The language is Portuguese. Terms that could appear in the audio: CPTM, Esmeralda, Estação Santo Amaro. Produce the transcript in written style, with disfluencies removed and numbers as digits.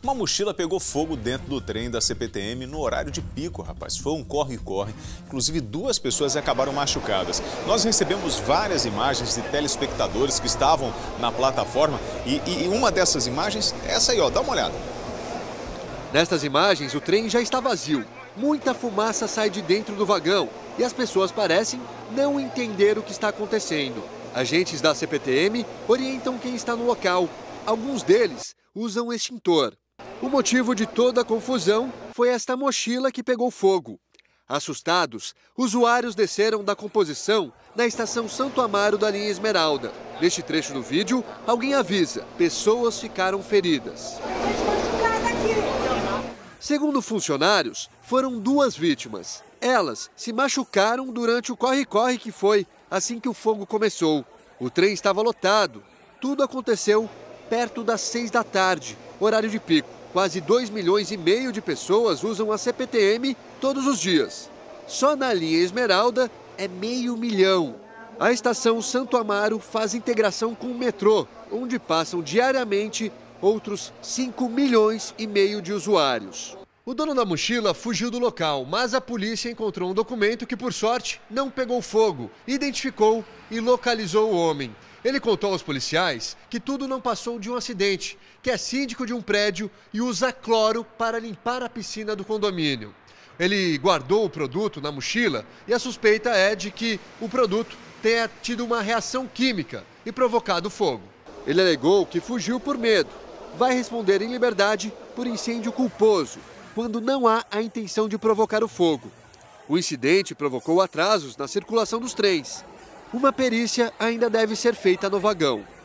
Uma mochila pegou fogo dentro do trem da CPTM no horário de pico, rapaz. Foi um corre-corre. Inclusive, duas pessoas acabaram machucadas. Nós recebemos várias imagens de telespectadores que estavam na plataforma e uma dessas imagens é essa aí, ó. Dá uma olhada. Nestas imagens, o trem já está vazio. Muita fumaça sai de dentro do vagão e as pessoas parecem não entender o que está acontecendo. Agentes da CPTM orientam quem está no local. Alguns deles usam extintor. O motivo de toda a confusão foi esta mochila que pegou fogo. Assustados, usuários desceram da composição na Estação Santo Amaro da linha Esmeralda. Neste trecho do vídeo, alguém avisa: pessoas ficaram feridas. Segundo funcionários, foram duas vítimas. Elas se machucaram durante o corre-corre que foi assim que o fogo começou. O trem estava lotado. Tudo aconteceu perto das 6 da tarde, horário de pico. Quase 2,5 milhões de pessoas usam a CPTM todos os dias. Só na linha Esmeralda é meio milhão. A Estação Santo Amaro faz integração com o metrô, onde passam diariamente outros 5,5 milhões de usuários. O dono da mochila fugiu do local, mas a polícia encontrou um documento que, por sorte, não pegou fogo, identificou e localizou o homem. Ele contou aos policiais que tudo não passou de um acidente, que é síndico de um prédio e usa cloro para limpar a piscina do condomínio. Ele guardou o produto na mochila e a suspeita é de que o produto tenha tido uma reação química e provocado fogo. Ele alegou que fugiu por medo. Vai responder em liberdade por incêndio culposo, quando não há a intenção de provocar o fogo. O incidente provocou atrasos na circulação dos trens. Uma perícia ainda deve ser feita no vagão.